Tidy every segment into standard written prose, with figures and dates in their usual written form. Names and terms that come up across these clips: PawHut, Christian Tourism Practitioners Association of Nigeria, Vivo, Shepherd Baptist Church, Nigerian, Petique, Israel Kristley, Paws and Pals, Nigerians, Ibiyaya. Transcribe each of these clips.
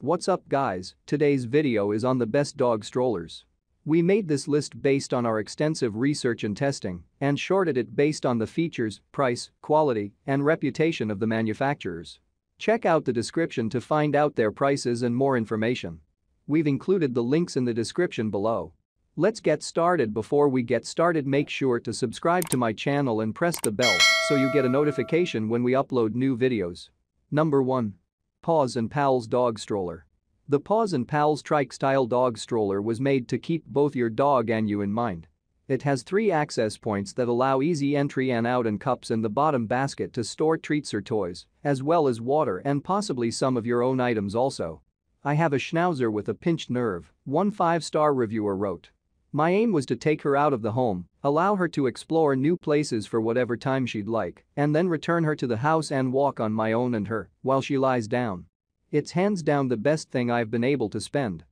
What's up guys, today's video is on the best dog strollers. We made this list based on our extensive research and testing and sorted it based on the features, price, quality, and reputation of the manufacturers. Check out the description to find out their prices and more information. We've included the links in the description below. Let's get started. Before we get started, make sure to subscribe to my channel and press the bell so you get a notification when we upload new videos. Number 1. Paws and Pals Dog Stroller. The Paws and Pals trike-style dog stroller was made to keep both your dog and you in mind. It has 3 access points that allow easy entry and out, and cups in the bottom basket to store treats or toys, as well as water and possibly some of your own items also. I have a schnauzer with a pinched nerve, one 5-star reviewer wrote. My aim was to take her out of the home, allow her to explore new places for whatever time she'd like, and then return her to the house and walk on my own and her while she lies down. It's hands down the best thing I've been able to spend.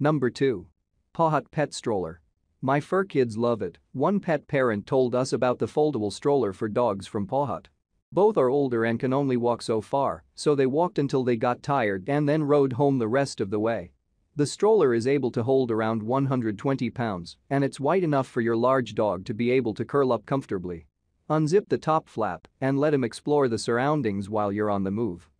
Number 2. PawHut Pet Stroller. My fur kids love it, one pet parent told us about the foldable stroller for dogs from PawHut. Both are older and can only walk so far, so they walked until they got tired and then rode home the rest of the way. The stroller is able to hold around 120 pounds, and it's wide enough for your large dog to be able to curl up comfortably. Unzip the top flap and let him explore the surroundings while you're on the move.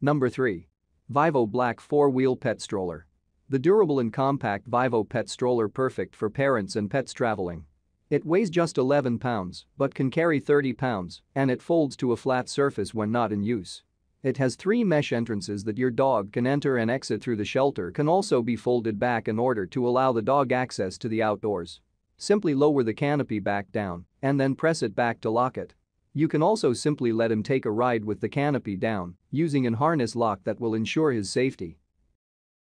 Number 3. Vivo Black 4-Wheel Pet Stroller. The durable and compact Vivo Pet Stroller, perfect for parents and pets traveling. It weighs just 11 pounds but can carry 30 pounds, and it folds to a flat surface when not in use. It has 3 mesh entrances that your dog can enter and exit through. The shelter can also be folded back in order to allow the dog access to the outdoors. Simply lower the canopy back down and then press it back to lock it. You can also simply let him take a ride with the canopy down, using an harness lock that will ensure his safety.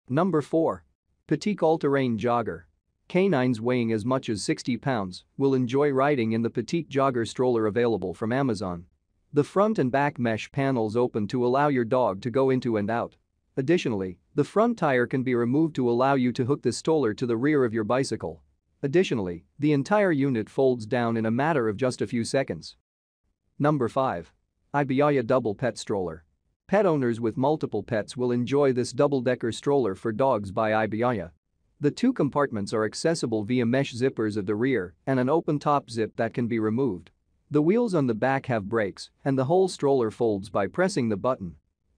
Number 4. Petique All-Terrain Jogger. Canines weighing as much as 60 pounds will enjoy riding in the Petique Jogger stroller available from Amazon. The front and back mesh panels open to allow your dog to go into and out. Additionally, the front tire can be removed to allow you to hook the stroller to the rear of your bicycle. Additionally, the entire unit folds down in a matter of just a few seconds. Number 5. Ibiyaya Double Pet Stroller. Pet owners with multiple pets will enjoy this double-decker stroller for dogs by Ibiyaya. The 2 compartments are accessible via mesh zippers at the rear and an open top zip that can be removed. The wheels on the back have brakes, and the whole stroller folds by pressing the button.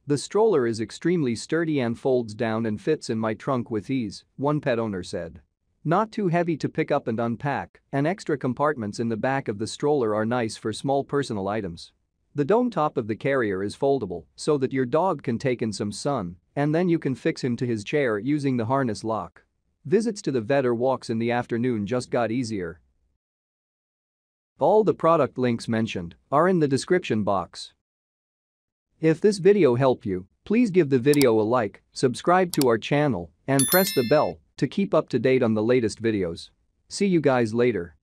The stroller is extremely sturdy and folds down and fits in my trunk with ease, one pet owner said. Not too heavy to pick up and unpack, and extra compartments in the back of the stroller are nice for small personal items. The dome top of the carrier is foldable so that your dog can take in some sun, and then you can fix him to his chair using the harness lock. Visits to the vet or walks in the afternoon just got easier. All the product links mentioned are in the description box. If this video helped you, please give the video a like, subscribe to our channel, and press the bell to keep up to date on the latest videos. See you guys later.